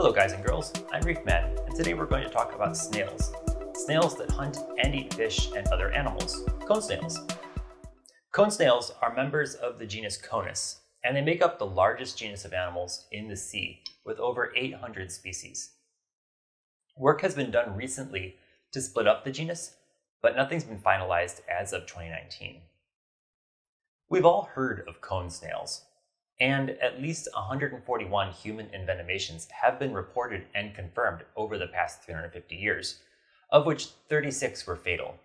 Hello guys and girls, I'm ReefMan, and today we're going to talk about snails. Snails that hunt and eat fish and other animals, cone snails. Cone snails are members of the genus Conus, and they make up the largest genus of animals in the sea, with over 800 species. Work has been done recently to split up the genus, but nothing's been finalized as of 2019. We've all heard of cone snails. And at least 141 human envenomations have been reported and confirmed over the past 350 years, of which 36 were fatal.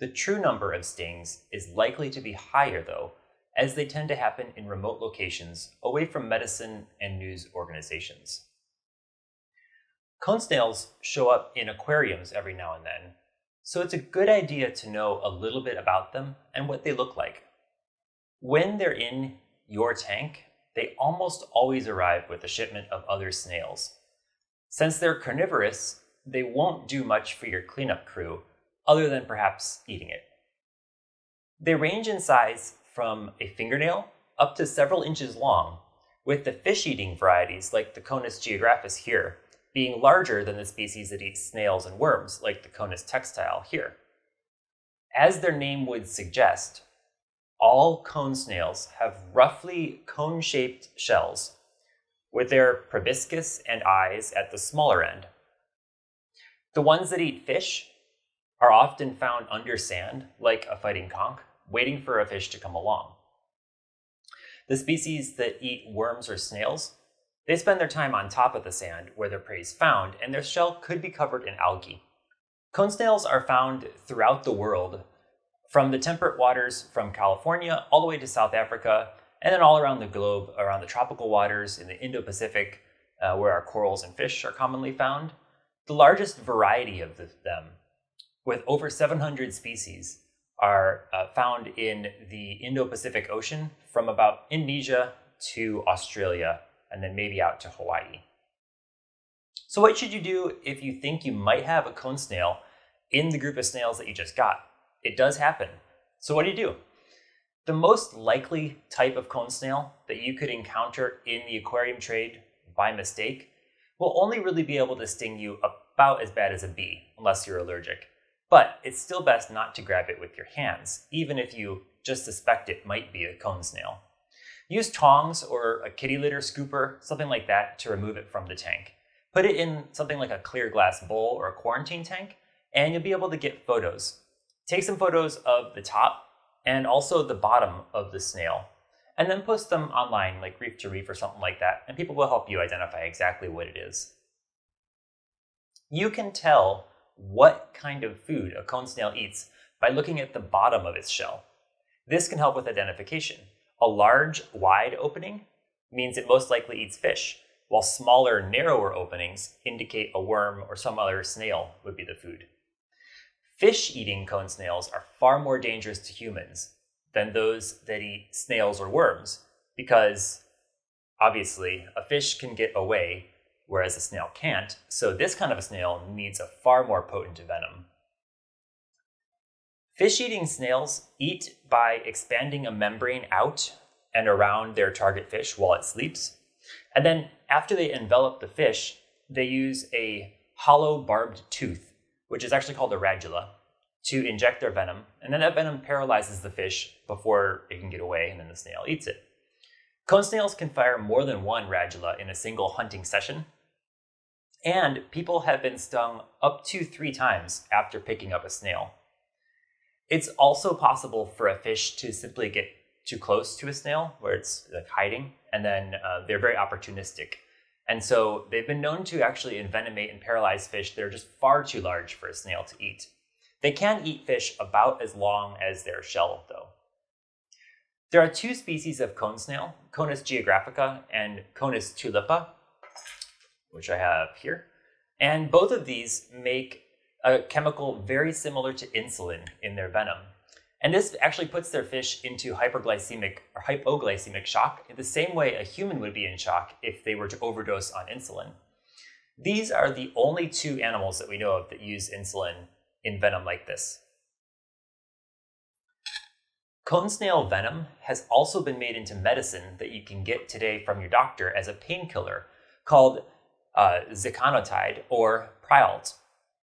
The true number of stings is likely to be higher though, as they tend to happen in remote locations away from medicine and news organizations. Cone snails show up in aquariums every now and then, so it's a good idea to know a little bit about them and what they look like. When they're in your tank, they almost always arrive with a shipment of other snails. Since they're carnivorous, they won't do much for your cleanup crew, other than perhaps eating it. They range in size from a fingernail up to several inches long, with the fish-eating varieties like the Conus geographus here being larger than the species that eats snails and worms like the Conus textile here. As their name would suggest, all cone snails have roughly cone-shaped shells, with their proboscis and eyes at the smaller end. The ones that eat fish are often found under sand, like a fighting conch, waiting for a fish to come along. The species that eat worms or snails, they spend their time on top of the sand where their prey is found, and their shell could be covered in algae. Cone snails are found throughout the world, from the temperate waters from California all the way to South Africa, and then all around the globe, around the tropical waters in the Indo-Pacific, where our corals and fish are commonly found. The largest variety of them, with over 700 species, are found in the Indo-Pacific Ocean from about Indonesia to Australia, and then maybe out to Hawaii. So what should you do if you think you might have a cone snail in the group of snails that you just got? It does happen. So what do you do? The most likely type of cone snail that you could encounter in the aquarium trade by mistake will only really be able to sting you about as bad as a bee, unless you're allergic. But it's still best not to grab it with your hands, even if you just suspect it might be a cone snail. Use tongs or a kitty litter scooper, something like that, to remove it from the tank. Put it in something like a clear glass bowl or a quarantine tank, and you'll be able to get photos. Take some photos of the top and also the bottom of the snail, and then post them online like Reef2Reef or something like that, and people will help you identify exactly what it is. You can tell what kind of food a cone snail eats by looking at the bottom of its shell. This can help with identification. A large, wide opening means it most likely eats fish, while smaller, narrower openings indicate a worm or some other snail would be the food. Fish-eating cone snails are far more dangerous to humans than those that eat snails or worms, because obviously a fish can get away, whereas a snail can't, so this kind of a snail needs a far more potent venom. Fish-eating snails eat by expanding a membrane out and around their target fish while it sleeps, and then after they envelop the fish, they use a hollow barbed tooth, which is actually called a radula, to inject their venom, and then that venom paralyzes the fish before it can get away, and then the snail eats it. Cone snails can fire more than one radula in a single hunting session, and people have been stung up to 3 times after picking up a snail. It's also possible for a fish to simply get too close to a snail, where it's like hiding, and then they're very opportunistic. And so they've been known to actually envenomate and paralyze fish that are just far too large for a snail to eat. They can eat fish about as long as their shell, though. There are 2 species of cone snail, Conus geographica and Conus tulipa, which I have here. And both of these make a chemical very similar to insulin in their venom. And this actually puts their fish into hyperglycemic or hypoglycemic shock in the same way a human would be in shock if they were to overdose on insulin. These are the only 2 animals that we know of that use insulin in venom like this. Cone snail venom has also been made into medicine that you can get today from your doctor as a painkiller called ziconotide or Prialt.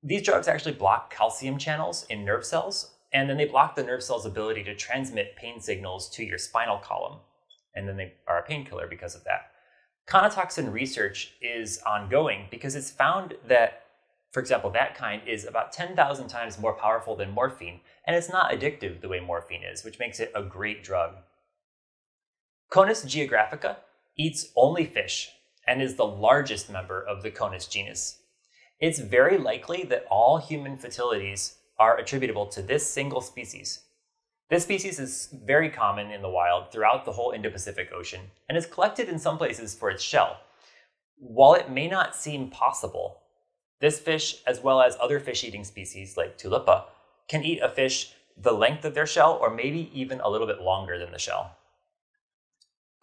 These drugs actually block calcium channels in nerve cells, and then they block the nerve cell's ability to transmit pain signals to your spinal column, and then they are a painkiller because of that. Conotoxin research is ongoing because it's found that, for example, that kind is about 10,000 times more powerful than morphine, and it's not addictive the way morphine is, which makes it a great drug. Conus geographica eats only fish and is the largest member of the Conus genus. It's very likely that all human fatalities are attributable to this single species. This species is very common in the wild throughout the whole Indo-Pacific Ocean and is collected in some places for its shell. While it may not seem possible, this fish, as well as other fish-eating species like tulipa, can eat a fish the length of their shell or maybe even a little bit longer than the shell.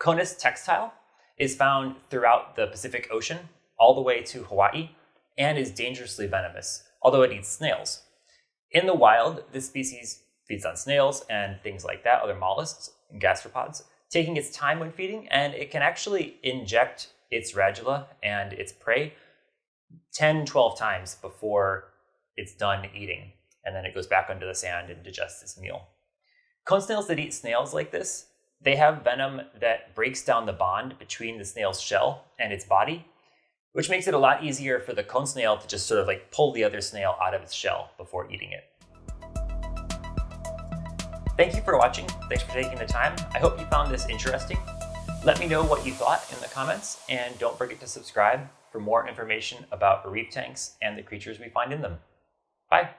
Conus textile is found throughout the Pacific Ocean all the way to Hawaii and is dangerously venomous, although it eats snails. In the wild, this species feeds on snails and things like that, other mollusks and gastropods, taking its time when feeding, and it can actually inject its radula and its prey 10–12 times before it's done eating, and then it goes back under the sand and digests its meal. Cone snails that eat snails like this, they have venom that breaks down the bond between the snail's shell and its body, which makes it a lot easier for the cone snail to just sort of like pull the other snail out of its shell before eating it. Thank you for watching. Thanks for taking the time. I hope you found this interesting. Let me know what you thought in the comments, and don't forget to subscribe for more information about reef tanks and the creatures we find in them. Bye.